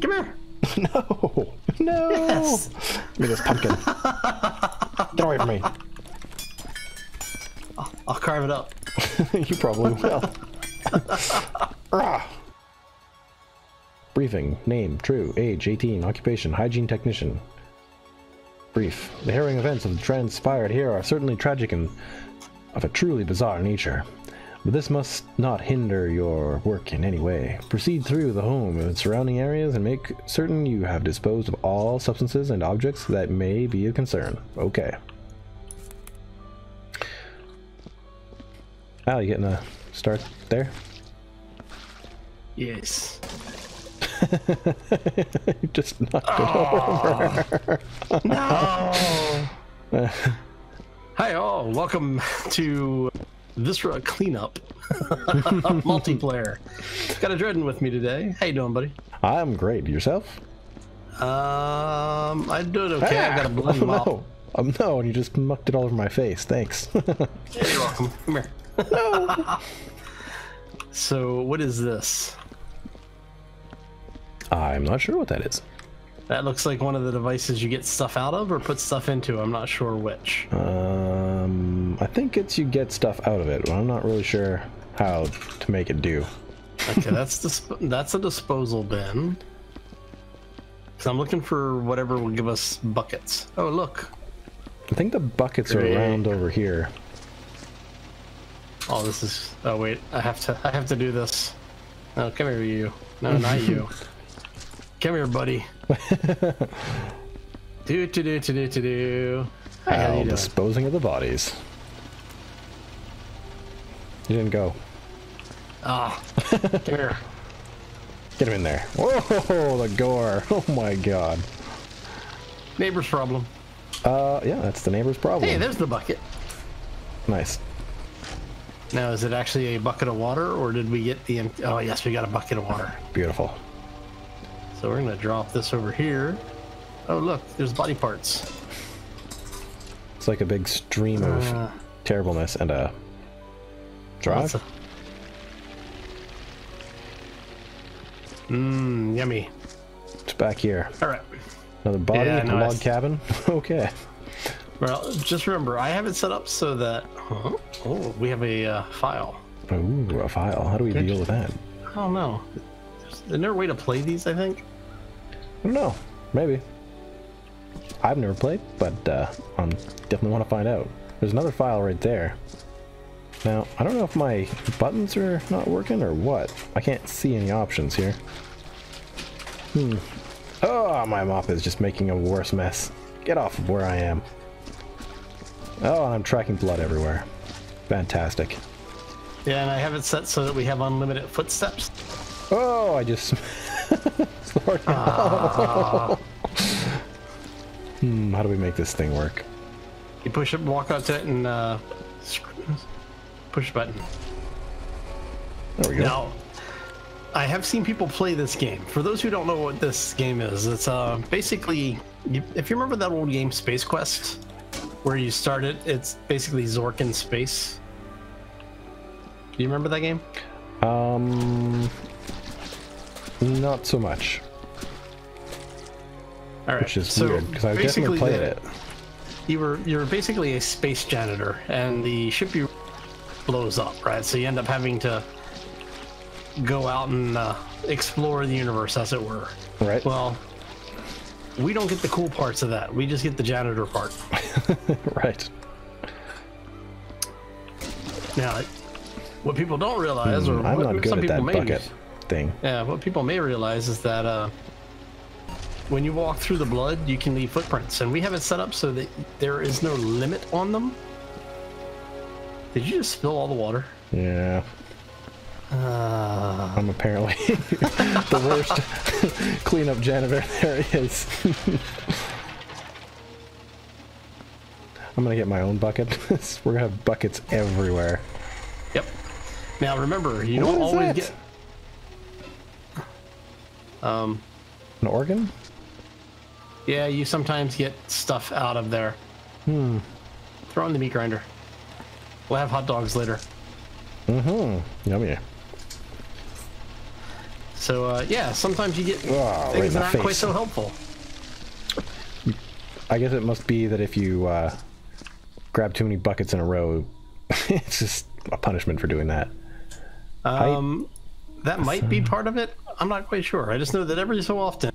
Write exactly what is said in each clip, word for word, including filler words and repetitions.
Come here. No. No. Yes. Give me this pumpkin. Get away from me. I'll, I'll carve it up. You probably will. Briefing. Name. True. Age. eighteen. Occupation. Hygiene technician. Brief. The harrowing events that transpired here are certainly tragic and of a truly bizarre nature. But this must not hinder your work in any way. Proceed through the home and surrounding areas and make certain you have disposed of all substances and objects that may be of concern. Okay. Al, you getting a start there? Yes. You just knocked oh, it over. No! Hi all, welcome to Viscera Cleanup Multiplayer. Got Adreden with me today. How you doing, buddy? I'm great. Yourself? Um, I'm doing okay. Ah, I've got a bloody oh, mop. No. Um, no, and you just mucked it all over my face. Thanks. Yeah, you're welcome. Come here. No. So, what is this? I'm not sure what that is. That looks like one of the devices you get stuff out of or put stuff into. I'm not sure which. Um, I think it's you get stuff out of it, but I'm not really sure how to make it do. Okay, that's disp that's a disposal bin. So I'm looking for whatever will give us buckets. Oh, look. I think the buckets Great. are around over here. Oh, this is... Oh, wait. I have to I have to do this. No, come here, you. No, not you. Come here, buddy. do to do to do to do. How disposing of the bodies. You didn't go. Ah, oh, come here. Get him in there. Whoa, the gore. Oh my god. Neighbor's problem. Uh, yeah, that's the neighbor's problem. Hey, there's the bucket. Nice. Now, is it actually a bucket of water, or did we get the? Oh yes, we got a bucket of water. Beautiful. So we're gonna drop this over here. Oh look, there's body parts. It's like a big stream uh, of terribleness and a drive. Mmm, yummy. It's back here. All right. Another body yeah, in no, a log cabin. Okay. Well, just remember, I have it set up so that huh? oh, we have a uh, file. Ooh, a file. How do we Can deal with that? I don't know. Isn't there a way to play these, I think? I don't know. Maybe. I've never played, but uh, I definitely want to find out. There's another file right there. Now, I don't know if my buttons are not working or what. I can't see any options here. Hmm. Oh, my mop is just making a worse mess. Get off of where I am. Oh, and I'm tracking blood everywhere. Fantastic. Yeah, and I have it set so that we have unlimited footsteps. Oh, I just... Lord, no. uh, hmm, how do we make this thing work? You push it, walk out to it, and uh, push button. There we go. Now, I have seen people play this game. For those who don't know what this game is, it's uh, basically... If you remember that old game, Space Quest, where you start it, it's basically Zork in space. Do you remember that game? Um... Not so much. All right. Which is so weird because I definitely played the, it. You were you were basically a space janitor, and the ship you blows up, right? So you end up having to go out and uh, explore the universe, as it were. Right. Well, we don't get the cool parts of that. We just get the janitor part. Right. Now, what people don't realize, mm, or I'm what, not good some at people that may bucket. Use, thing. Yeah, what people may realize is that uh, when you walk through the blood, you can leave footprints, and we have it set up so that there is no limit on them. Did you just spill all the water? Yeah. Uh... I'm apparently the worst cleanup janitor there is. I'm gonna get my own bucket. We're gonna have buckets everywhere. Yep. Now remember, you what don't always that? get. Um, an organ? Yeah, you sometimes get stuff out of there. Hmm. Throw in the meat grinder. We'll have hot dogs later. Mm-hmm. Yummy. So uh, yeah, sometimes you get oh, things right not face. quite so helpful. I guess it must be that if you uh, grab too many buckets in a row, it's just a punishment for doing that. Um, I, that might uh, be part of it. I'm not quite sure. I just know that every so often,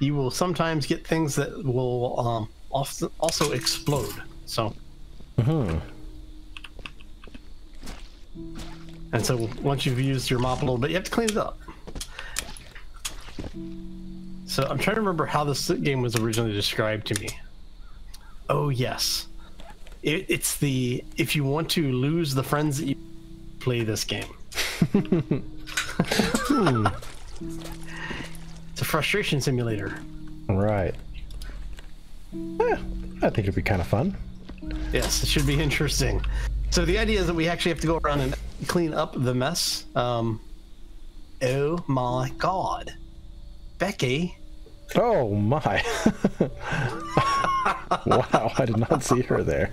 you will sometimes get things that will um, also explode. So. Mm-hmm. And so once you've used your mop a little bit, you have to clean it up. So I'm trying to remember how this game was originally described to me. Oh, yes. It, it's the, if you want to lose the friends that you play this game. hmm. It's a frustration simulator. Right. Eh, I think it'd be kind of fun. Yes, it should be interesting. So the idea is that we actually have to go around and clean up the mess. Um, oh my God, Becky! Oh my! Wow, I did not see her there.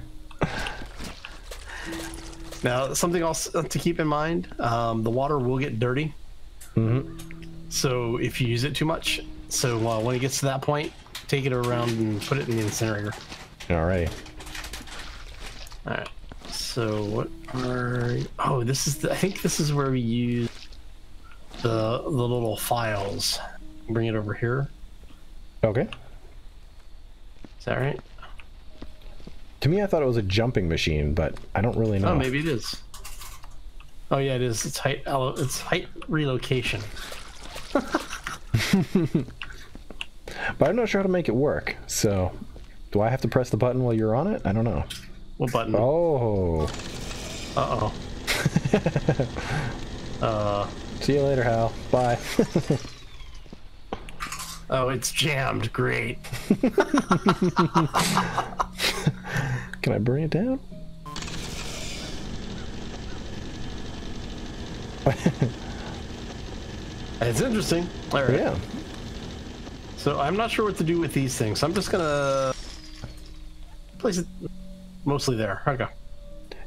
Now, something else to keep in mind: um, the water will get dirty. Mm-hmm. So if you use it too much, so uh, when it gets to that point, take it around and put it in the incinerator. All right. All right. So what are, oh, this is, the, I think this is where we use the, the little files. Bring it over here. Okay. Is that right? To me, I thought it was a jumping machine, but I don't really know. Oh, maybe it is. Oh yeah, it is. It's height, it's height relocation. But I'm not sure how to make it work. So do I have to press the button while you're on it? I don't know. What button? Oh. Uh oh. uh. See you later, Hal. Bye. Oh, it's jammed. Great. Can I bring it down? It's interesting. All right. Yeah. So I'm not sure what to do with these things. I'm just gonna place it. Mostly there. Okay.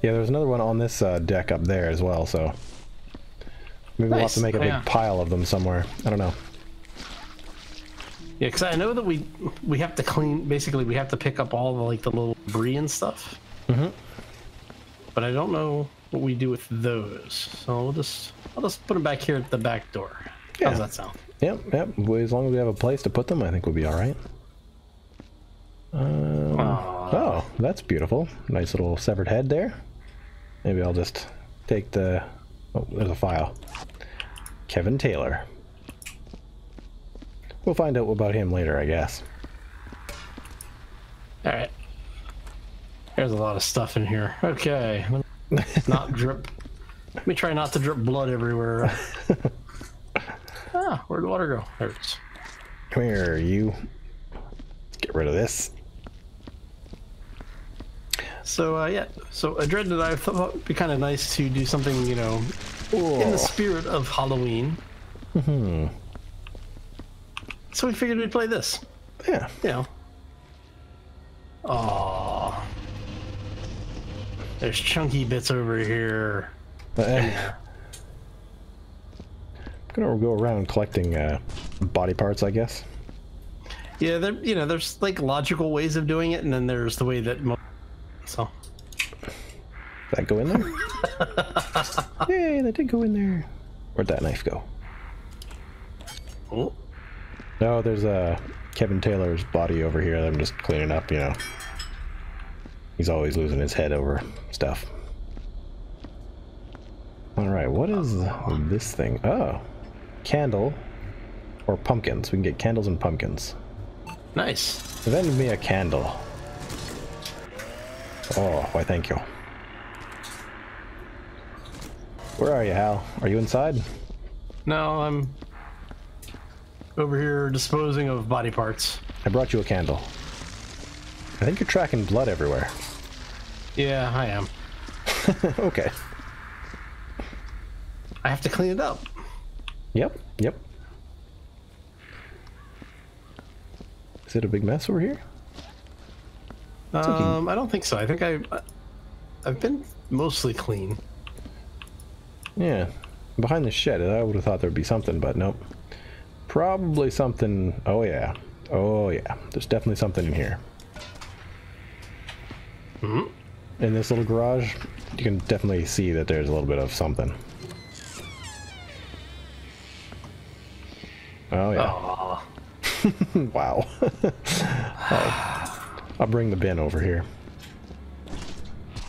Yeah, there's another one on this uh, deck up there as well, so maybe nice. We'll have to make a big yeah. pile of them somewhere. I don't know. Yeah, because I know that we we have to clean. Basically, we have to pick up all the like the little debris and stuff. Mm-hmm. But I don't know what we do with those, so we'll just I'll just put them back here at the back door. Yeah. How's that sound? Yep, yep. As long as we have a place to put them, I think we'll be all right. Um, wow. Oh, that's beautiful. Nice little severed head there. Maybe I'll just take the... Oh, there's a file. Kevin Taylor. We'll find out about him later, I guess. Alright. There's a lot of stuff in here. Okay. Not drip. Let me try not to drip blood everywhere. Ah, where'd the water go? There it is. Come here, you. Let's get rid of this. So uh, yeah, so Adreden and I thought it'd be kind of nice to do something, you know, Whoa. in the spirit of Halloween. Mm-hmm. So we figured we'd play this. Yeah. You know. Aww. There's chunky bits over here. Uh, I'm gonna go around collecting uh, body parts, I guess. Yeah, there. You know, there's like logical ways of doing it, and then there's the way that. So did that go in there? Yay, that did go in there. Where'd that knife go? Oh. No, there's a uh, Kevin Taylor's body over here that I'm just cleaning up, you know. He's always losing his head over stuff. Alright, what is this thing? Oh. Candle or pumpkins. We can get candles and pumpkins. Nice. Vend me a candle. Oh, why thank you. Where are you, Hal? Are you inside? No, I'm over here disposing of body parts. I brought you a candle. I think you're tracking blood everywhere. Yeah, I am. Okay. I have to clean it up. Yep, yep. Is it a big mess over here? Um, I don't think so. I think I, I've been mostly clean. Yeah, behind the shed, I would have thought there'd be something, but nope. probably something. Oh yeah, oh yeah, there's definitely something in here. Mm-hmm. In this little garage, you can definitely see that there's a little bit of something. Oh yeah. Oh. Wow. I'll, I'll bring the bin over here.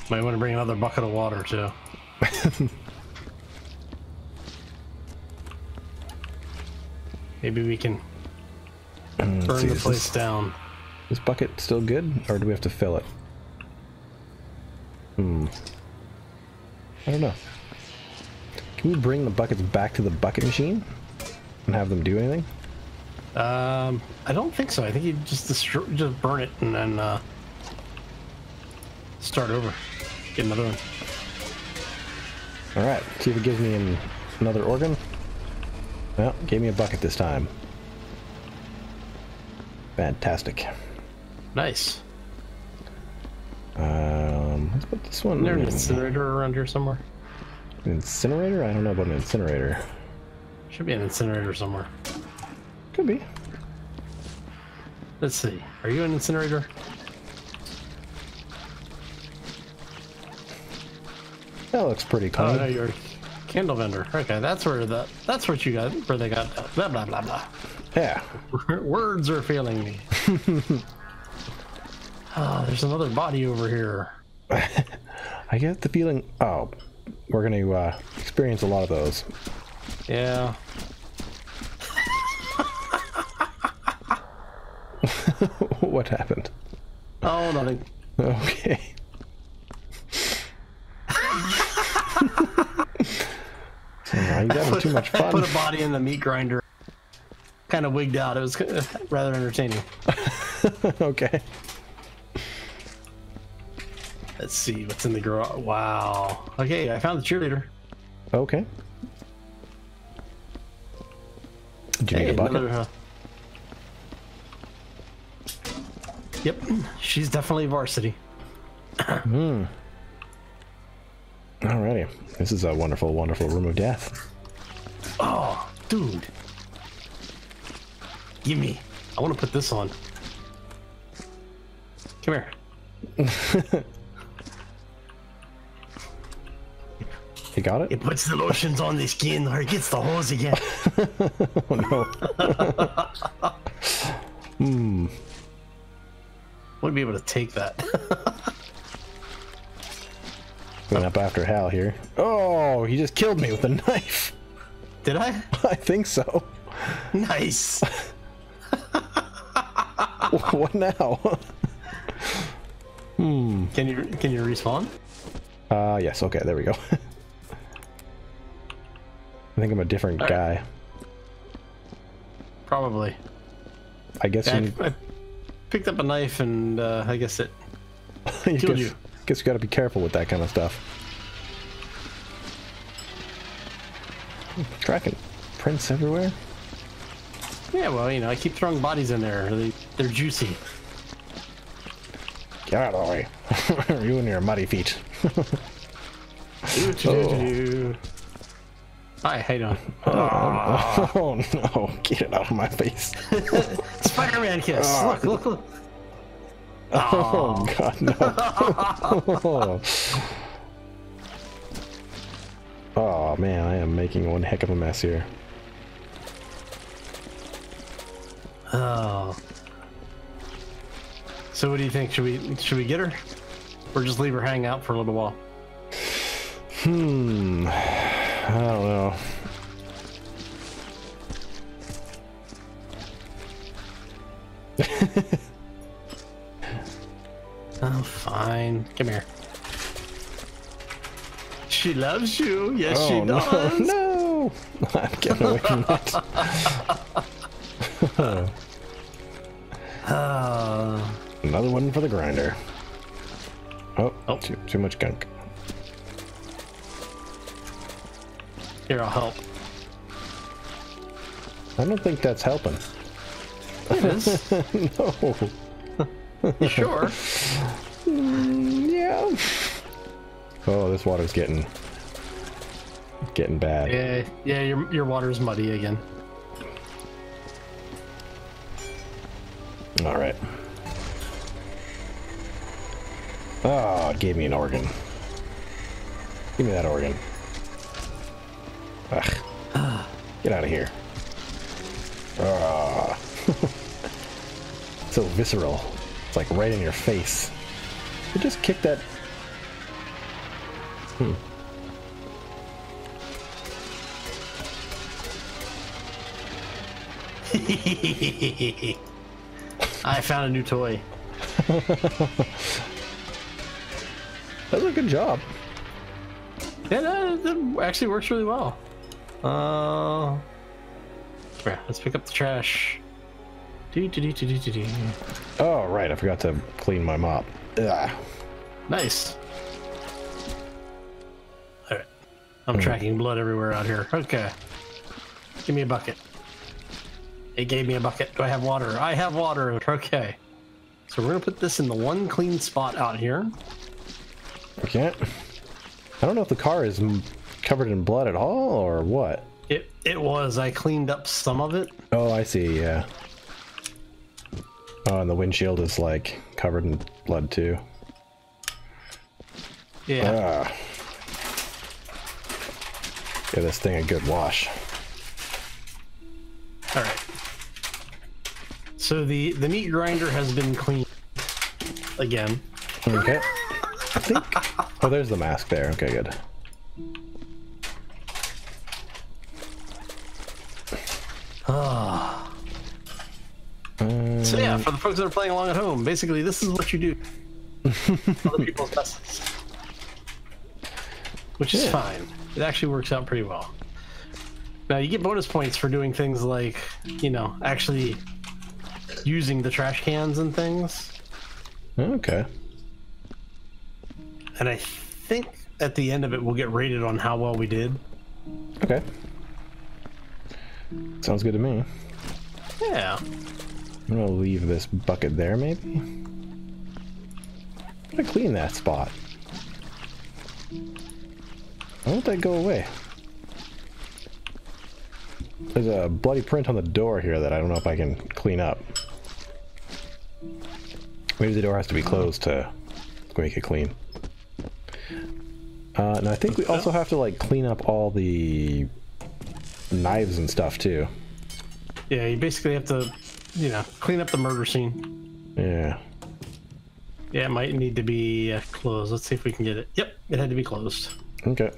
Might want to bring another bucket of water too. Maybe we can burn see, the place this, down. Is bucket still good, or do we have to fill it? Hmm. I don't know. Can we bring the buckets back to the bucket machine and have them do anything? Um, I don't think so. I think you just destroy, just burn it and then uh, start over, get another one. All right. See if it gives me an, another organ. Well, gave me a bucket this time. Fantastic. Nice. Um, let's put this one. There's an incinerator around here somewhere. An incinerator? I don't know about an incinerator. Should be an incinerator somewhere. Could be. Let's see. Are you an incinerator? That looks pretty cool. Oh, no, you're. Candle vendor. Okay, that's where the that's what you got. Where they got that. Blah blah blah blah. Yeah. Words are failing me. Oh, there's another body over here. I get the feeling. Oh, we're gonna uh, experience a lot of those. Yeah. What happened? Oh, nothing. Okay. You got put, too much fun. I put a body in the meat grinder. Kind of wigged out. It was rather entertaining. Okay. Let's see what's in the garage. Wow. Okay, I found the cheerleader. Okay. Did you hey, need a bucket? Another, uh... Yep. She's definitely varsity. Hmm. Alrighty. This is a wonderful, wonderful room of death. Oh, dude. Gimme. I want to put this on. Come here. You got it? It puts the lotions on the skin or it gets the hose again. Oh, no. Hmm. Wouldn't be able to take that. Going up after Hal here. Oh, he just killed me with a knife. Did I? I think so. Nice. What now? Hmm. Can you can you respawn? Uh, yes. Okay, there we go. I think I'm a different All guy. Right. Probably. I guess yeah, you... I, I picked up a knife and uh, I guess it killed guess... you. Guess you gotta be careful with that kind of stuff. Tracking prints everywhere. Yeah, well, you know, I keep throwing bodies in there. They, they're juicy. Get out of the way. You and your muddy feet. Oh. Hi, how you doing? Oh, oh no, get it out of my face. Spider-Man kiss. Oh. Look, look, look. Oh, oh god no. Oh. Oh man, I am making one heck of a mess here. Oh. So what do you think? Should we should we get her? Or just leave her hang out for a little while? Hmm. I don't know. Oh, fine. Come here. She loves you. Yes, oh, she does. No, no. I'm getting away from that. uh, Another one for the grinder. Oh, oh. Too, too much gunk. Here, I'll help. I don't think that's helping. It is. No. You sure? Mm, yeah. Oh, this water's getting getting bad. Yeah, yeah, your your water's muddy again. All right. Oh, it gave me an organ. Give me that organ. Ugh. Ah. Get out of here. Ah. So visceral. It's like right in your face. You just kick that. Hmm. I found a new toy. That's a good job. Yeah, that, that actually works really well. Uh, yeah, let's pick up the trash. Do, do, do, do, do, do. Oh, right, I forgot to clean my mop. Ugh. Nice. All right, I'm mm. tracking blood everywhere out here. Okay, give me a bucket. It gave me a bucket. Do I have water? I have water. Okay. So we're going to put this in the one clean spot out here. I can't. I don't know if the car is covered in blood at all or what. It it was. I cleaned up some of it. Oh, I see. Yeah. Oh, and the windshield is like covered in blood too. Yeah. Ah. Give this thing a good wash. All right. So the, the meat grinder has been cleaned again. Okay. I think... Oh, there's the mask there. Okay, good. Ah. Um, so yeah, for the folks that are playing along at home, basically this is what you do. Other people's messes. Which is yeah. fine. It actually works out pretty well. Now you get bonus points for doing things like, you know, actually using the trash cans and things. Okay. And I think at the end of it we'll get rated on how well we did. Okay. Sounds good to me. Yeah. I'm gonna leave this bucket there maybe. I'm gonna clean that spot. Why don't that go away? There's a bloody print on the door here that I don't know if I can clean up. Maybe the door has to be closed to make it clean. Uh, and I think we also have to like clean up all the knives and stuff too. Yeah, you basically have to, you know, clean up the murder scene. Yeah. Yeah, it might need to be closed. Let's see if we can get it. Yep, it had to be closed. Okay.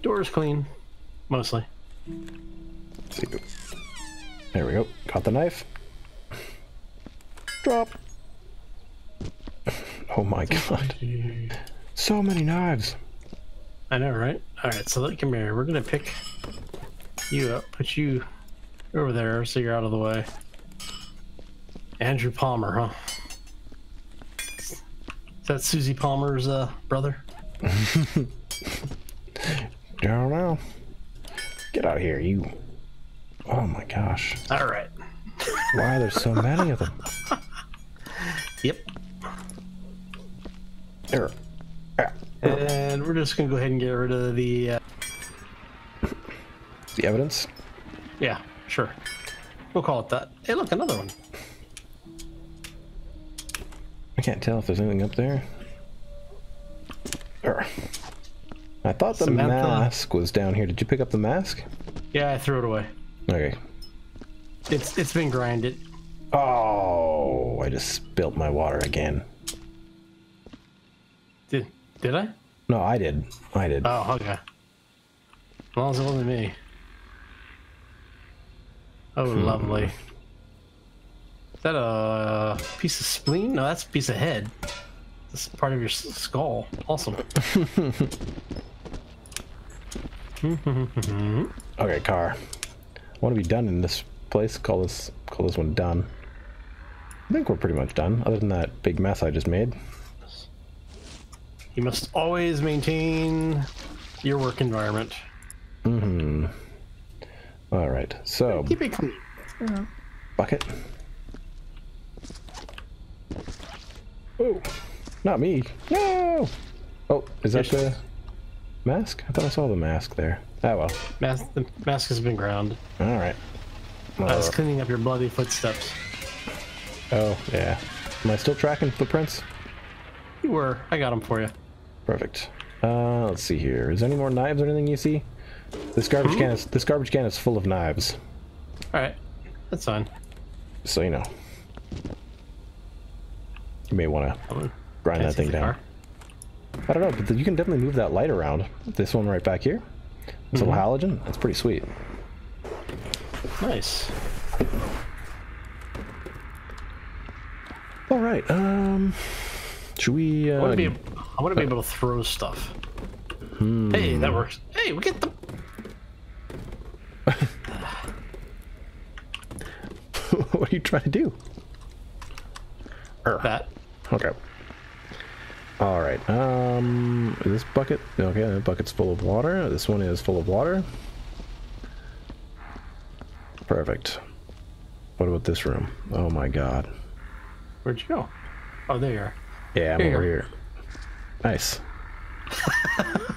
Door's clean, mostly. There we go. Caught the knife. Drop. Oh my god. So many knives. I know, right? Alright, so look, come here. We're gonna pick you up. Put you over there so you're out of the way. Andrew Palmer, huh? Is that Susie Palmer's uh, brother? Don't know. Get out of here, you. Oh my gosh. All right. Why are there so many of them? Yep. There. And we're just going to go ahead and get rid of the... Uh... The evidence? Yeah, sure. We'll call it that. Hey, look, another one. I can't tell if there's anything up there. There. I thought the Samantha. mask was down here. Did you pick up the mask? Yeah, I threw it away. Okay. It's it's been grinded. Oh, I just spilled my water again. Did did I? No, I did. I did. Oh, okay. As long as it wasn't me. Oh, hmm. lovely. Is that a piece of spleen? No, that's a piece of head. That's part of your skull. Awesome. Okay, car. I want to be done in this place. Call this call this one done. I think we're pretty much done, other than that big mess I just made. You must always maintain your work environment. Mm-hmm. All right, so... Keep it clean. Yeah. Bucket. Oh, not me. No! Oh, is that the mask? I thought I saw the mask there. Oh well. Mas the mask has been ground. All right. I was cleaning up your bloody footsteps. Oh, yeah. Am I still tracking footprints? You were. I got them for you. Perfect. Uh, let's see here. Is there any more knives or anything you see? This garbage hmm? can is this garbage can is full of knives. All right, that's fine. So you know, you may want to grind that thing down. Car. I don't know, but you can definitely move that light around. This one right back here. This mm-hmm. little halogen. That's pretty sweet. Nice. All right. Um, should we? Uh, I want to be able, I want to be able to throw stuff. Hmm. Hey, that works. Hey, we get the. What are you trying to do? That. Okay. All right. Um, this bucket. Okay, that bucket's full of water. This one is full of water. Perfect. What about this room? Oh my God. Where'd you go? Oh, there you are. Yeah, I'm here. Over here. Nice.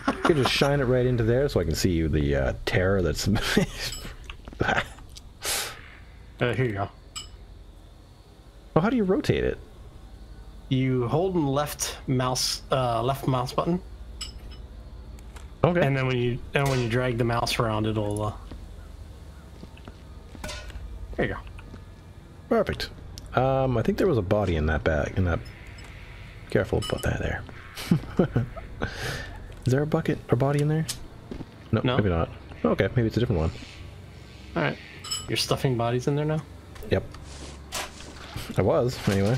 You can just shine it right into there so I can see the uh, terror that's... uh, here you go. Well, how do you rotate it? You hold and left mouse, uh, left mouse button. Okay. And then when you and when you drag the mouse around, it'll. Uh... There you go. Perfect. Um, I think there was a body in that bag. In that. Careful about that there. Is there a bucket or body in there? No, no, maybe not. Okay, maybe it's a different one. All right. You're stuffing bodies in there now? Yep. I was, anyway.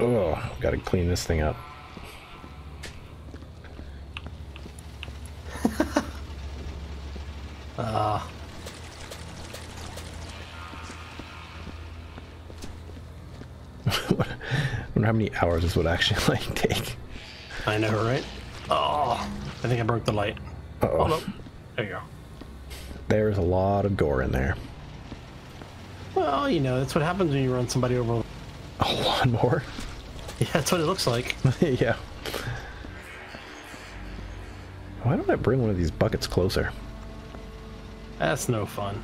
Oh, gotta clean this thing up. Ah. uh. I wonder how many hours this would actually like take. I know, right? Oh, I think I broke the light. Uh oh. Oh no. There you go. There's a lot of gore in there. Well, you know, that's what happens when you run somebody over. A lawnmower? Yeah, that's what it looks like. Yeah. Why don't I bring one of these buckets closer? That's no fun.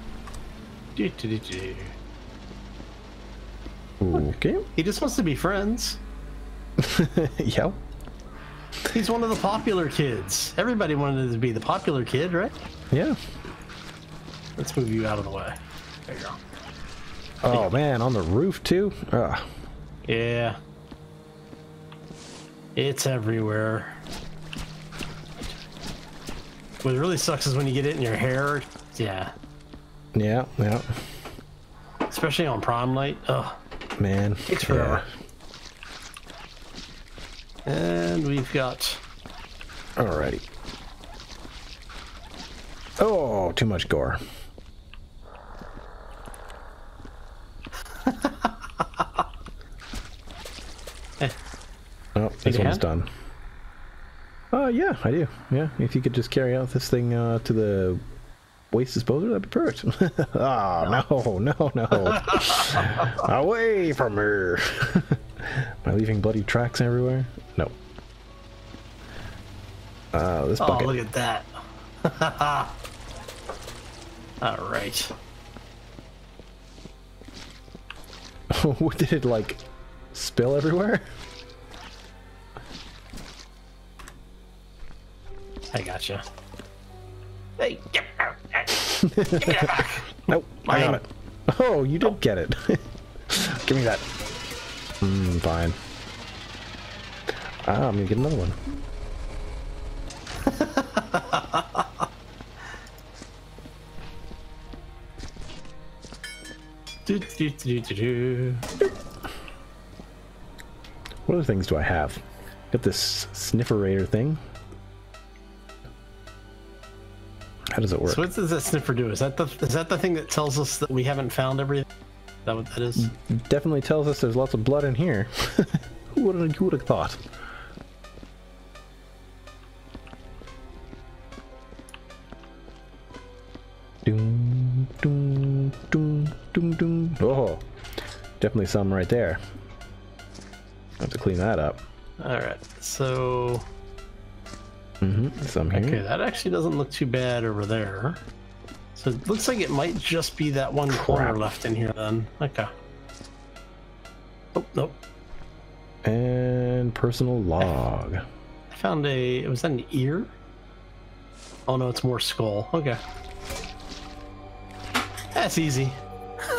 Do, do, do, do. Okay. He just wants to be friends. Yeah. He's one of the popular kids. Everybody wanted to be the popular kid, right? Yeah. Let's move you out of the way. There you go. There oh, you go. Man, on the roof, too? Ugh. Yeah. It's everywhere. What really sucks is when you get it in your hair. Yeah. Yeah, yeah. Especially on prom night. Ugh. Man. Takes forever. Yeah. And we've got... Alrighty. Oh, too much gore. eh. Oh, this one's done. Uh, yeah, I do. Yeah, if you could just carry out this thing uh, to the waste disposal, that'd be perfect. Ah, oh, no, no, no. Away from her. Am I leaving bloody tracks everywhere? No. Uh, this bucket. Oh, look at that. All right. What did it like spill everywhere? I gotcha. Hey, get out! Give me that back. Nope, I got it. Oh, you did oh. get it. Give me that. Mm, fine. Ah, I'm gonna get another one. Do, do, do, do, do. What other things do I have? Got this snifferator thing. How does it work? So what does that sniffer do? Is that the is that the thing that tells us that we haven't found everything? Is that what that is? It definitely tells us there's lots of blood in here. Who would who would have thought? Doom, doom, doom, doom, doom. Oh, definitely some right there. I have to clean that up. All right, so mm-hmm, some here. Okay, that actually doesn't look too bad over there. So it looks like it might just be that one Crap. corner left in here then. Okay. Oh, nope. And personal log. I found a... Was that an ear? Oh no, it's more skull. Okay. That's easy.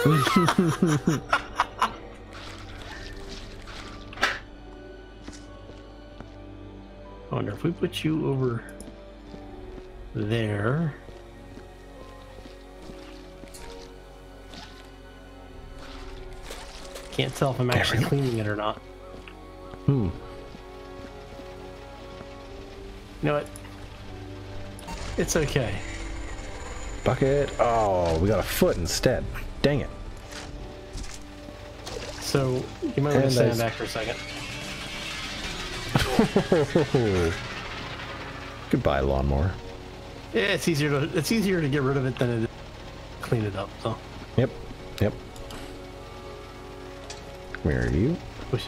I wonder if we put you over there. Can't tell if I'm actually cleaning it or not. Hmm. You know what? It's okay. Bucket. Oh, we got a foot instead. Dang it. So, you might want to stand back for a second. Goodbye, lawnmower. Yeah, it's easier to it's easier to get rid of it than it is to clean it up. So. Yep. Yep. Where are you? Would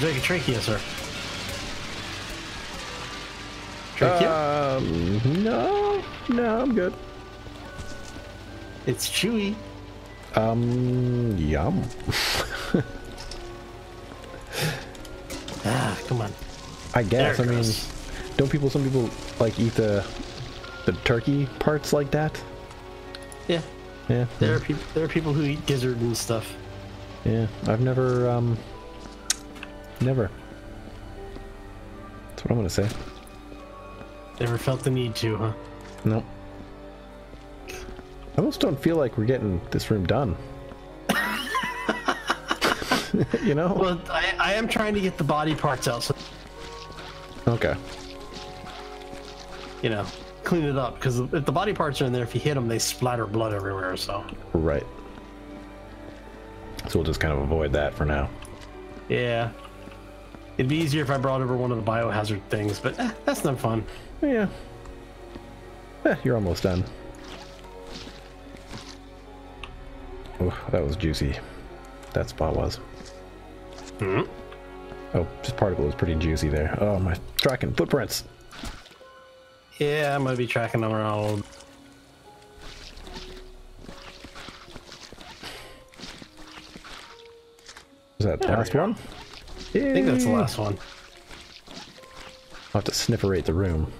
you like a trachea, sir? Trachea? Um, no, no, I'm good. It's chewy. Um, yum. Ah, come on. I guess. I mean, don't people? Some people like eat the the turkey parts like that. Yeah. Yeah. There are people. There are people who eat gizzard and stuff. Yeah, I've never. Um, never. That's what I'm gonna say. Never felt the need to, huh? Nope. I almost don't feel like we're getting this room done. You know? Well, I, I am trying to get the body parts out. So okay. You know, clean it up, because if the body parts are in there, if you hit them, they splatter blood everywhere, so. Right. So we'll just kind of avoid that for now. Yeah. It'd be easier if I brought over one of the biohazard things, but eh, that's not fun. Yeah. Eh, you're almost done. Oh, that was juicy. That spot was. Mm-hmm. Oh, just part of it was pretty juicy there. Oh, my tracking footprints. Yeah, I'm gonna be tracking them around. Is that the yeah, last one? Yeah. I think that's the last one. I'll have to snifferate the room.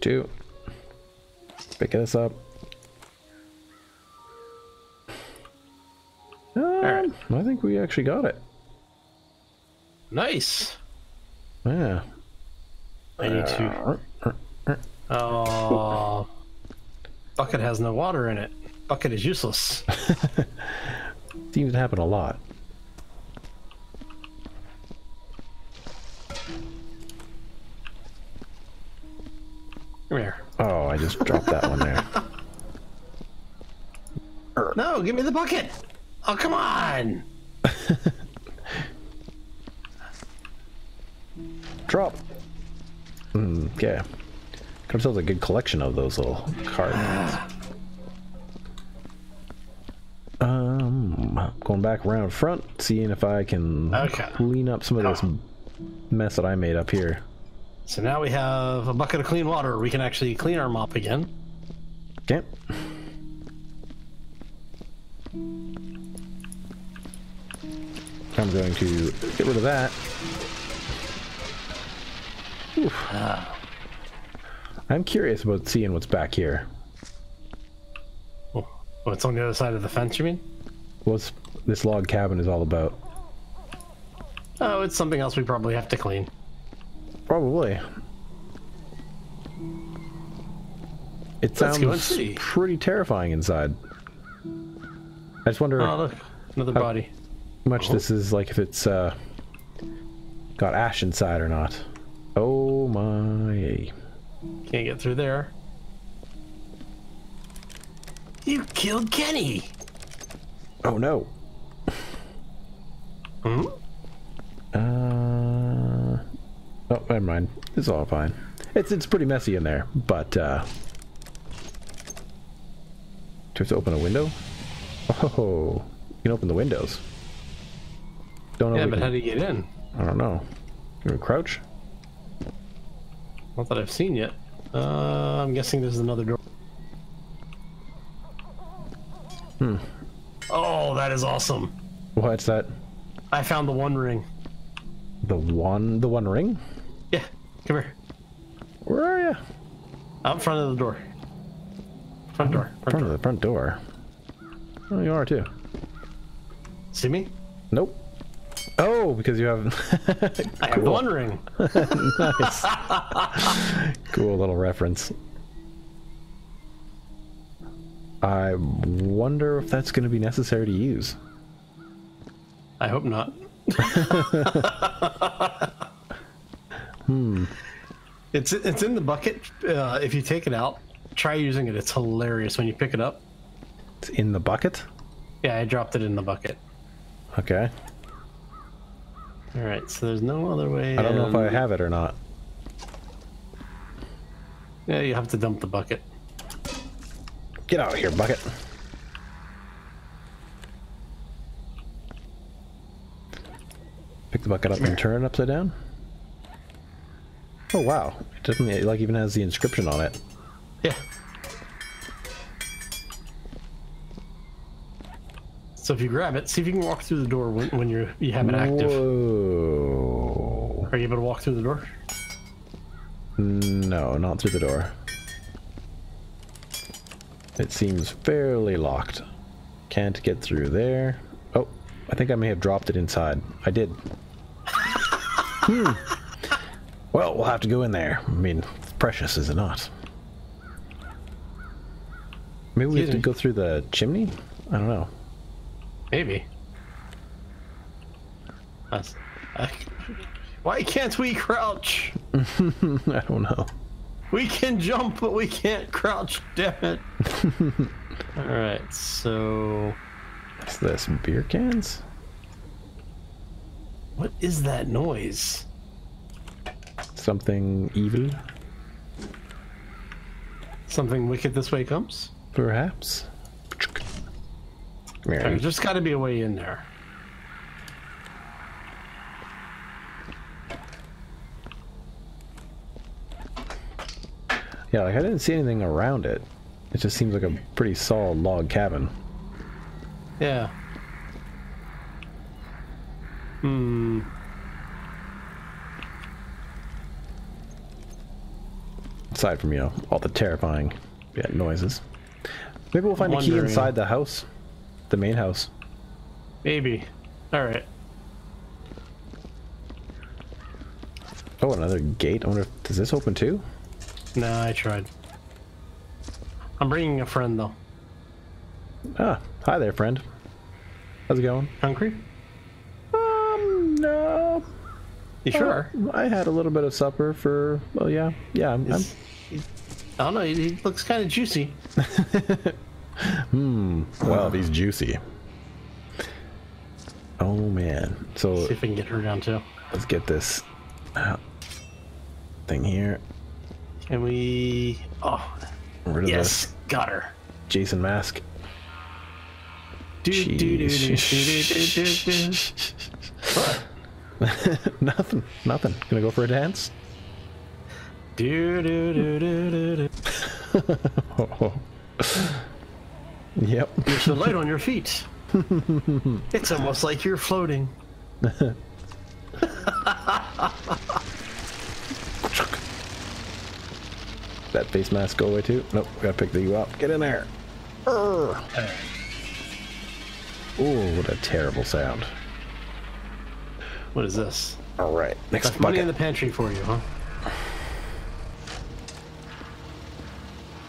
Two. Pick this up. Um, All right. I think we actually got it. Nice. Yeah. I need to. Oh. Bucket has no water in it. Bucket is useless. Seems to happen a lot. Come here. Oh, I just dropped that one there. No, give me the bucket. Oh, come on! Drop! Mm, yeah. Got ourselves a good collection of those little cards. um, going back around front, seeing if I can okay. clean up some of this oh. mess that I made up here. So now we have a bucket of clean water. We can actually clean our mop again. Okay. I'm going to get rid of that. Uh, I'm curious about seeing what's back here. What's on the other side of the fence, you mean? What's this log cabin is all about? Oh, it's something else we probably have to clean. Probably. It sounds pretty terrifying inside. I just wonder... Oh, look. Another body. Much oh. this is like if it's uh, got ash inside or not. Oh my! Can't get through there. You killed Kenny. Oh no. Hmm. Uh. Oh, never mind. It's all fine. It's it's pretty messy in there, but uh. Do we have to open a window? Oh, you can open the windows. Don't know yeah, but can... how do you get in? I don't know. You gonna crouch? Not that I've seen yet. Uh, I'm guessing this is another door. Hmm. Oh, that is awesome. What's that? I found the One Ring. The one, the One Ring? Yeah, come here. Where are you? Out front of the door. Front door. Front, front door. of the front door. Oh, you are too. See me? Nope. Oh, because you have. Cool. I have the One Ring. Nice. Cool little reference. I wonder if that's going to be necessary to use. I hope not. Hmm. It's it's in the bucket. Uh, if you take it out, try using it. It's hilarious when you pick it up. It's in the bucket? Yeah, I dropped it in the bucket. Okay. All right, so there's no other way. I don't in. know if I have it or not. Yeah, you have to dump the bucket. Get out of here, bucket. Pick the bucket up and turn it upside down. Oh wow, it doesn't it like even has the inscription on it. Yeah. So if you grab it, see if you can walk through the door when, when you you have it active. Whoa. Are you able to walk through the door? No, not through the door. It seems fairly locked. Can't get through there. Oh, I think I may have dropped it inside. I did. Hmm. Well, we'll have to go in there. I mean, it's precious, is it not? Maybe we Excuse have to me. go through the chimney? I don't know. Maybe. That's, I, why can't we crouch? I don't know. We can jump, but we can't crouch, damn it. Alright, so... What's this? Beer cans? What is that noise? Something evil? Something wicked this way comes? Perhaps. There's just got to be a way in there. Yeah, like I didn't see anything around it. It just seems like a pretty solid log cabin. Yeah. Hmm. Aside from, you know, all the terrifying yeah, noises. Maybe we'll find a key inside the house. The main house. Maybe. Alright. Oh, another gate. I wonder, if, does this open too? Nah, I tried. I'm bringing a friend though. Ah, hi there, friend. How's it going? Hungry? Um, no. You sure? Oh, I had a little bit of supper for, well, yeah. Yeah, I'm... I'm... I don't know, he looks kind of juicy. Hmm. Wow, he's juicy. Oh man. So let's see if we can get her down too. Let's get this uh, thing here. Can we? Oh, rid of yes, the got her. Jason mask. Do do do do do do do. Nothing. Nothing. Gonna go for a dance. Do do do do do do. Oh. Yep. You're so light on your feet. It's almost like you're floating. That face mask go away too? Nope, we gotta pick the U up. Get in there. Urgh. Ooh, what a terrible sound. What is this? Alright, next bucket. Money in the pantry for you, huh?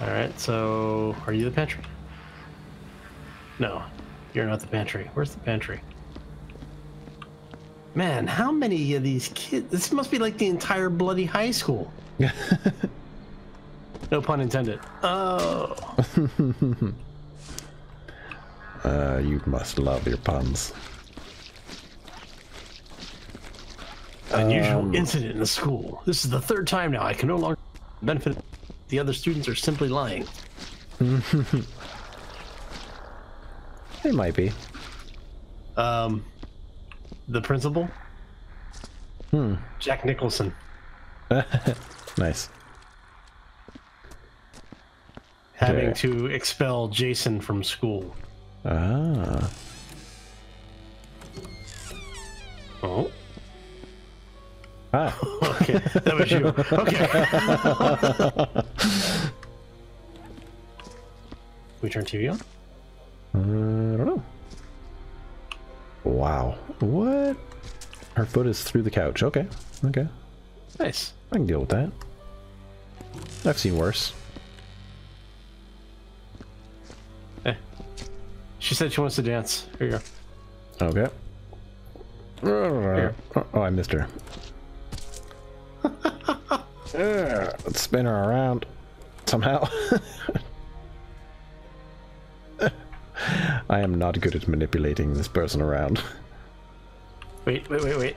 Alright, so are you the pantry? No, you're not the pantry. Where's the pantry? Man, how many of these kids? This must be like the entire bloody high school. No pun intended. Oh. uh, you must love your puns. Unusual um, incident in the school. This is the third time now. I can no longer benefit. The other students are simply lying. They might be. Um, the principal? Hmm. Jack Nicholson. Nice. having okay. to expel Jason from school. Ah. Oh. Ah. Okay, that was you. Okay. We turn T V on? Uh, I don't know. Wow. What? Her foot is through the couch. Okay. Okay. Nice. I can deal with that. I've seen worse. Eh. She said she wants to dance. Here you go. Okay. Here. Oh, I missed her. Let's spin her around somehow. I am not good at manipulating this person around. Wait, wait, wait, wait.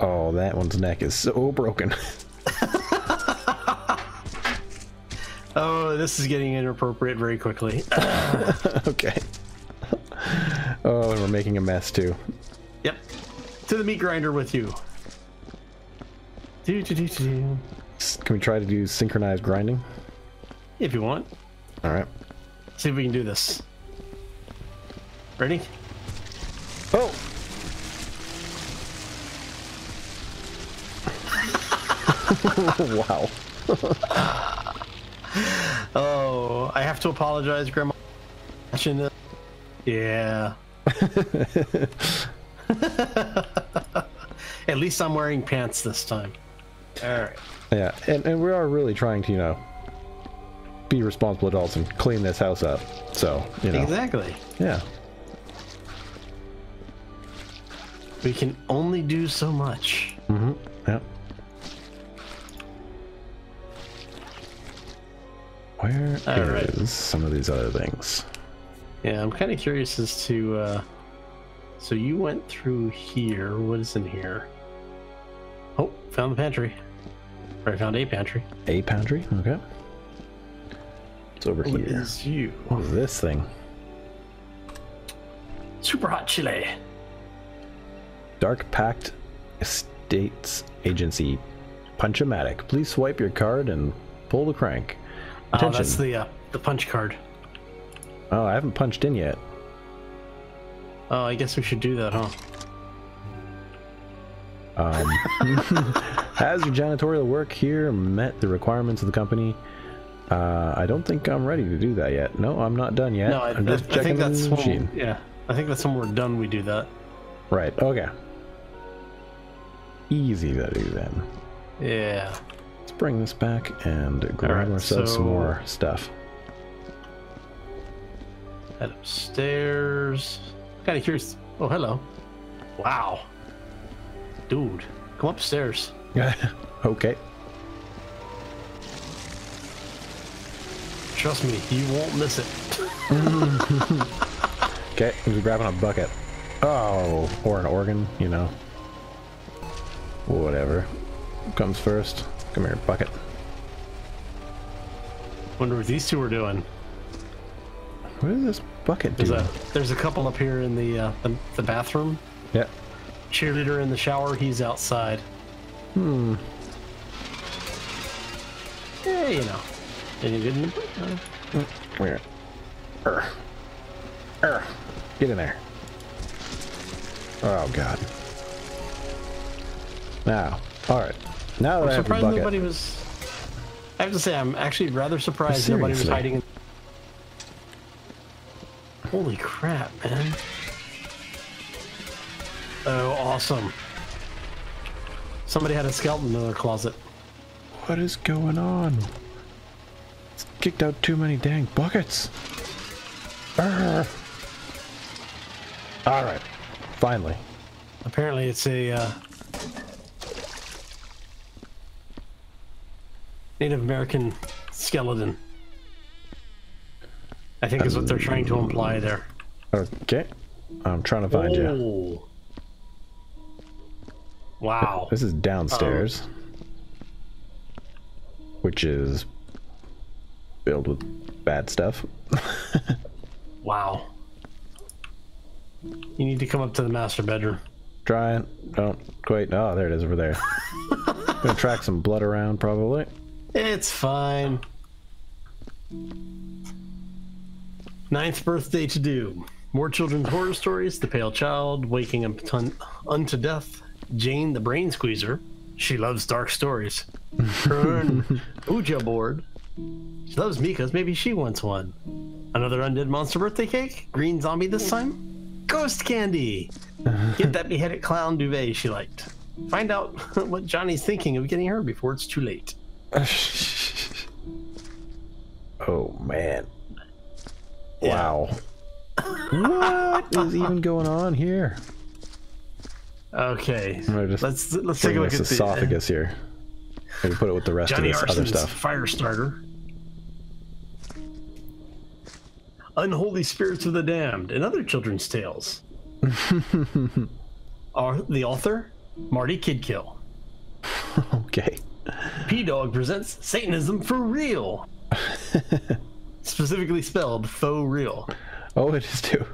Oh, that one's neck is so broken. Oh, this is getting inappropriate very quickly. Okay. Oh, and we're making a mess too. Yep. To the meat grinder with you. Do, do, do, do. Can we try to do synchronized grinding? If you want. All right. See if we can do this. Ready? Oh! Wow. Oh, I have to apologize, Grandma. Watching this. Yeah. At least I'm wearing pants this time. All right. Yeah, and, and we are really trying to, you know, be responsible adults and clean this house up. So, you know. Exactly. Yeah. We can only do so much. Mm-hmm. Yep. Where All right. is some of these other things? Yeah, I'm kind of curious as to... Uh, so you went through here. What is in here? Oh, found the pantry. Or I found a pantry. A pantry? Okay. It's over what here. What is you? What is this thing? Super hot chili. Dark Pact Estates Agency. Punch-o-matic. Please swipe your card and pull the crank. Attention. Oh, that's the uh, the punch card. Oh, I haven't punched in yet. Oh, I guess we should do that, huh? Um, has your janitorial work here met the requirements of the company? Uh, I don't think I'm ready to do that yet. No, I'm not done yet. No, I, I'm just I, checking I think that's the machine. When, yeah, I think that's when we're done. We do that. Right. Okay. Easy to do then. Yeah. Let's bring this back and grab right, ourselves so... some more stuff. Head upstairs. Kind of curious. Oh, hello. Wow. Dude, come upstairs. Yeah. Okay. Trust me, you won't miss it. Okay, I'm just grabbing a bucket. Oh, or an organ, you know. Whatever. Comes first. Come here, bucket. Wonder what these two are doing. What is this bucket doing? There's a, there's a couple up here in the, uh, the the bathroom. Yeah. Cheerleader in the shower. He's outside. Hmm. Yeah, you know. Any good? In the... Where? Er. Er. Get in there. Oh God. Now, all right. Now that I'm I have a bucket. I'm surprised nobody was. I have to say, I'm actually rather surprised Seriously? nobody was hiding. In... Holy crap, man! Oh, awesome! Somebody had a skeleton in their closet. What is going on? It's kicked out too many dang buckets. Arr. All right. Finally. Apparently it's a uh, Native American skeleton. I think um, is what they're trying to imply there. Okay. I'm trying to find oh. you. Wow. This is downstairs. Um, which is filled with bad stuff. Wow. You need to come up to the master bedroom. Trying. Don't quite. Oh, there it is over there. Gonna track some blood around, probably. It's fine. Ninth birthday to do. More children's horror stories. The Pale Child, Waking Up Unto Death, Jane the Brain Squeezer. She loves dark stories. Her own Ouija board. She loves Mika's. Maybe she wants one. Another undead monster birthday cake. Green zombie this time. Ghost candy. Get that beheaded clown duvet she liked. Find out what Johnny's thinking of getting her before it's too late. Oh, man. Yeah. Wow. What is even going on here? Okay, let's let's take a look at the esophagus here. Maybe put it with the rest of this other stuff. Fire starter. Unholy Spirits of the Damned and Other Children's Tales. Are the author Marty Kidkill. Okay. P Dog presents Satanism for Real. Specifically spelled faux real. Oh, it is too.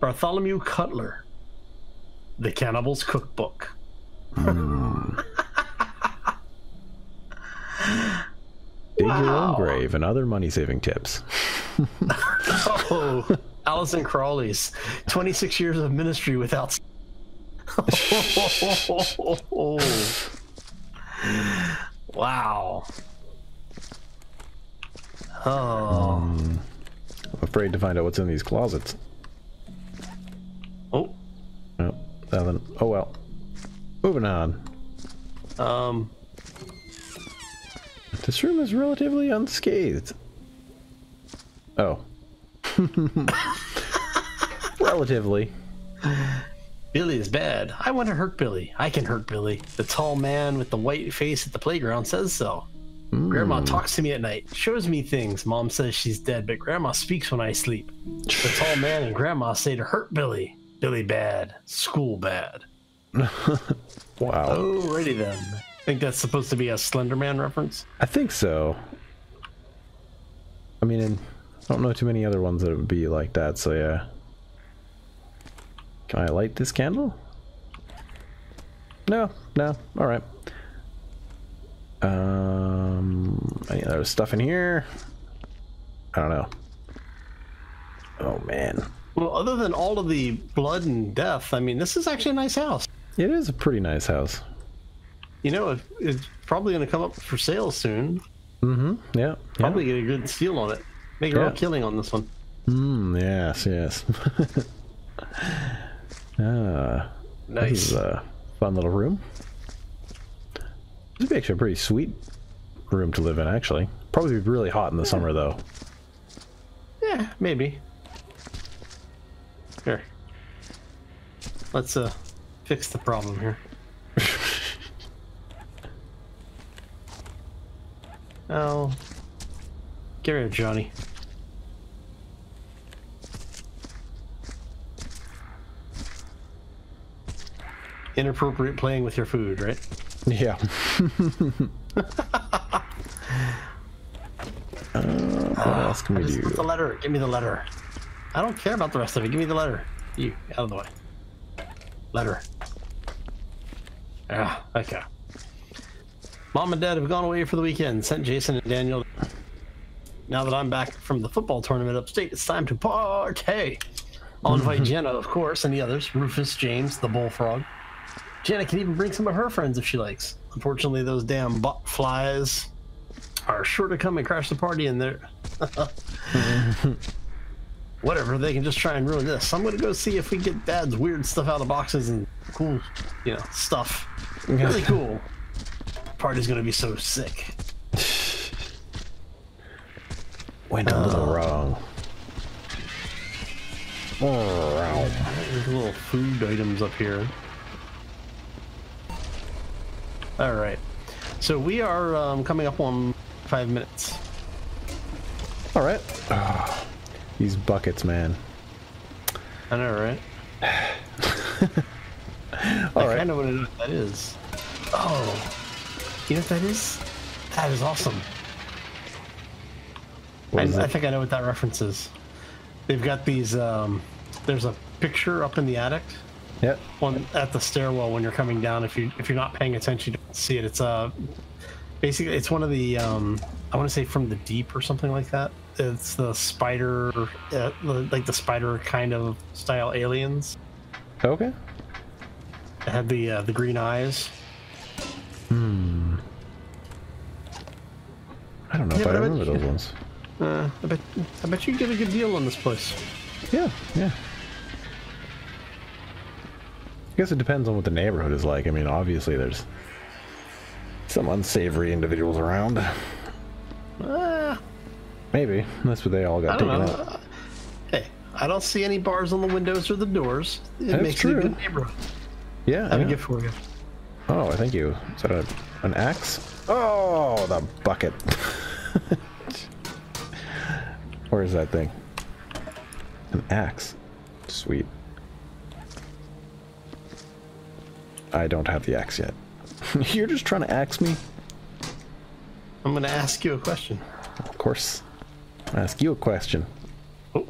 Bartholomew Cutler. The Cannibal's Cookbook. Mm. Dig wow. your own grave and other money-saving tips. Oh, Alison Crawley's twenty-six years of ministry without. Wow. Oh. Um, I'm afraid to find out what's in these closets. Oh. Oh. Nothing. Oh well. Moving on. Um. This room is relatively unscathed. Oh. Relatively. Billy is bad. I want to hurt Billy. I can hurt Billy. The tall man with the white face at the playground says so. Mm. Grandma talks to me at night. Shows me things. Mom says she's dead, but Grandma speaks when I sleep. The tall man and Grandma say to hurt Billy. Billy bad. School bad. Wow. Alrighty then. I think that's supposed to be a Slenderman reference? I think so. I mean, I don't know too many other ones that would be like that, so yeah. Can I light this candle? No, no. Alright. Um, any other stuff in here? I don't know. Oh, man. Well, other than all of the blood and death, I mean, this is actually a nice house. It is a pretty nice house. You know, it's probably going to come up for sale soon. Mm-hmm, yeah. Probably yeah. get a good steal on it. Make a yeah. real killing on this one. Mm, yes, yes. Ah, nice. This is a fun little room. This would be actually a pretty sweet room to live in, actually. Probably be really hot in the yeah. summer, though. Yeah, maybe. Here, let's uh, fix the problem here. Oh, get rid of Johnny. Inappropriate playing with your food, right? Yeah. uh, what else can we do? Give me the letter. Give me the letter. I don't care about the rest of it. Give me the letter. You, out of the way. Letter. Ah, okay. Mom and Dad have gone away for the weekend. Sent Jason and Daniel. Now that I'm back from the football tournament upstate, it's time to party. I'll invite Jenna, of course, and the others. Rufus, James, the bullfrog. Jenna can even bring some of her friends if she likes. Unfortunately, those damn bot flies are sure to come and crash the party in there. Whatever, they can just try and ruin this. I'm gonna go see if we get Dad's weird stuff out of boxes and cool, you know, stuff. Really cool. Party's gonna be so sick. Went a little uh, wrong. Oh, wow. There's little food items up here. All right. So we are um, coming up on five minutes. All right. Oh. These buckets, man. I know, right? I right. kind of want to know what that is. Oh, you know what that is? That is awesome. I, is I think I know what that reference is. They've got these. Um, there's a picture up in the attic. Yep. One at the stairwell when you're coming down. If you if you're not paying attention, you don't see it. It's a uh, basically it's one of the um, I want to say From the Deep or something like that. It's the spider, uh, like the spider kind of style aliens. Okay. It had the uh, the green eyes. Hmm. I don't know yeah, if I, I remember bet, those yeah. ones. Uh, I bet I bet you get a good deal on this place. Yeah, yeah. I guess it depends on what the neighborhood is like. I mean, obviously there's some unsavory individuals around. Uh, Maybe. That's what they all got taken know. out. Hey, I don't see any bars on the windows or the doors. It That's makes true. it a good neighborhood. Yeah. I have yeah. a gift for you. Oh, thank you. Is that a, an axe? Oh, the bucket. Where is that thing? An axe. Sweet. I don't have the axe yet. You're just trying to axe me? I'm gonna ask you a question. Of course. I'll ask you a question. Oh.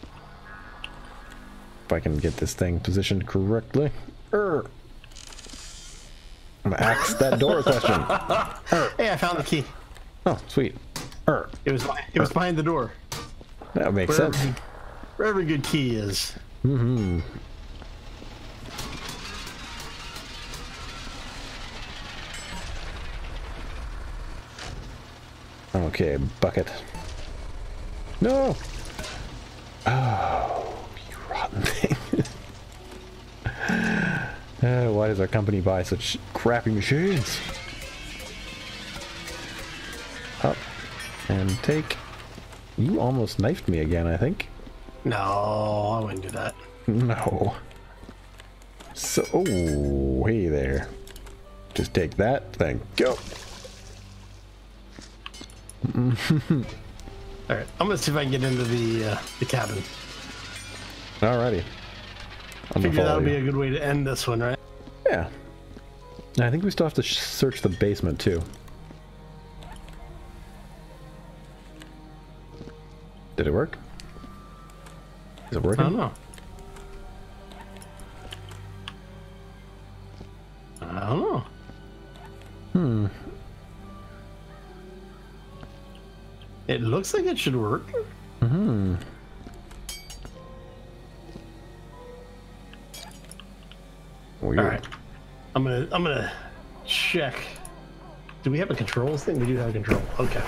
If I can get this thing positioned correctly. Er. I'm gonna axe that door question. Er. Hey, I found the key. Oh, sweet. Er. It was it was er. behind the door. That makes wherever, sense. Wherever good key is. Mm-hmm. Okay, bucket. No! Oh, you rotten thing. Oh, why does our company buy such crappy machines? Up and take. You almost knifed me again, I think. No, I wouldn't do that. No. So, oh, hey there. Just take that, then go. All right, I'm gonna see if I can get into the uh, the cabin. Alrighty. I figure that'll you. be a good way to end this one, right? Yeah. I think we still have to sh search the basement too. Did it work? Is it working? I don't know. I don't know. Hmm. It looks like it should work. Mm-hmm. Weird. All right. I'm gonna I'm gonna check. Do we have a controls thing? We do have a control. Okay.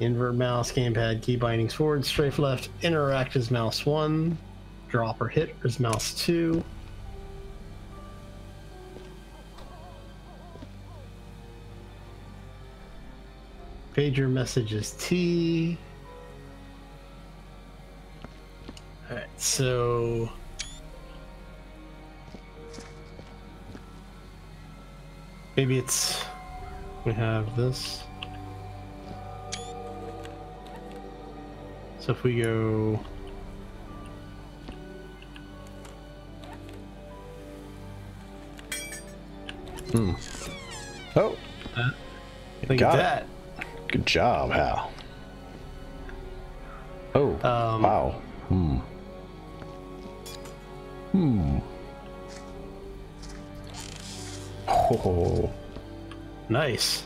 Invert mouse, gamepad, key bindings forward, strafe left, interact is mouse one, drop or hit is mouse two. Pager message is T. Alright, so maybe it's we have this. So if we go Hmm. Oh uh, think of that. It. Good job, Hal. Oh, um, wow. Hmm. Hmm. Oh. Nice.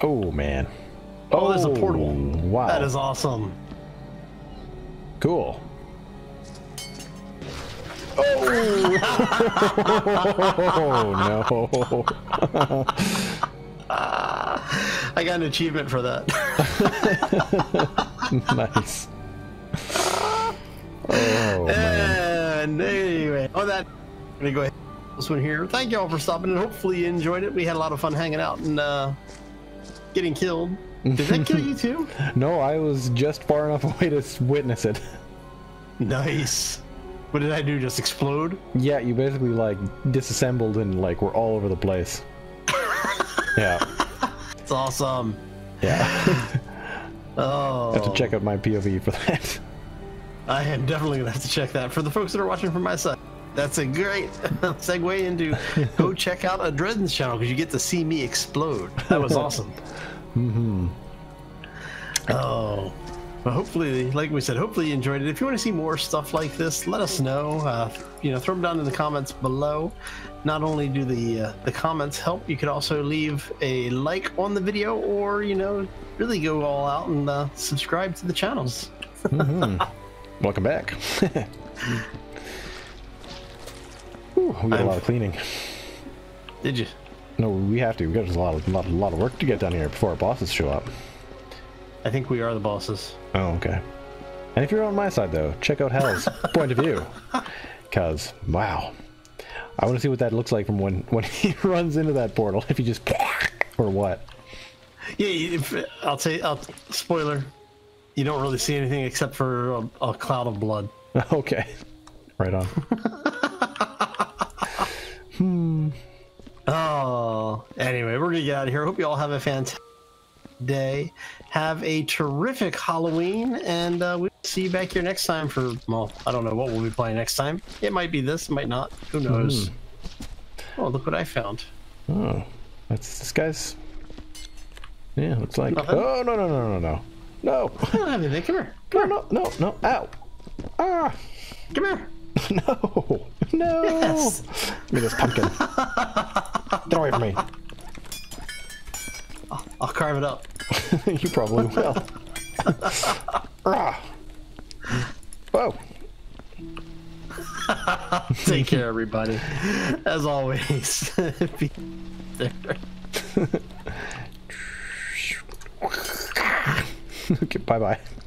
Oh, man. Oh, oh, there's a portal. Wow. That is awesome. Cool. Oh, no. uh, I got an achievement for that. Nice. Oh, and man. Anyway, oh, that. I'm going to go ahead and this one here. Thank you all for stopping, and hopefully you enjoyed it. We had a lot of fun hanging out and uh, getting killed. Did that kill you too? No, I was just far enough away to witness it. Nice. What did I do, just explode? Yeah, you basically, like, disassembled and, like, were all over the place. Yeah. It's awesome. Yeah. Oh. I have to check out my P O V for that. I am definitely going to have to check that. For the folks that are watching from my side, that's a great segue into go check out Adreden's channel, because you get to see me explode. That was awesome. Mm-hmm. Oh. But hopefully, like we said, hopefully you enjoyed it. If you want to see more stuff like this, let us know. Uh, you know, throw them down in the comments below. Not only do the uh, the comments help, you could also leave a like on the video, or you know, really go all out and uh, subscribe to the channels. Mm-hmm. Welcome back. Ooh, we got I'm... a lot of cleaning. Did you? No, we have to. We got a lot, of, lot, lot of work to get done here before our bosses show up. I think we are the bosses. Oh, okay. And if you're on my side, though, check out Hal's point of view, because wow, I want to see what that looks like from when when he runs into that portal. If he just or what? Yeah, if, I'll say. I'll, spoiler: you don't really see anything except for a, a cloud of blood. Okay, right on. Hmm. Oh, anyway, we're gonna get out of here. Hope you all have a fantastic day. Have a terrific Halloween, and uh, we'll see you back here next time for, well, I don't know what we'll be playing next time. It might be this, it might not. Who knows? Mm. Oh, look what I found. Oh, that's this guy's. Yeah, looks like. Nothing. Oh, no, no, no, no, no. No. I don't have anything. Come here. Come no, here. No, no, no. Ow. Ah. Come here. No. No. Yes. Give me this pumpkin. Get away from me. I'll, I'll carve it up. You probably will. Ah. Whoa. Take care, everybody. As always. Be there. Okay, bye-bye.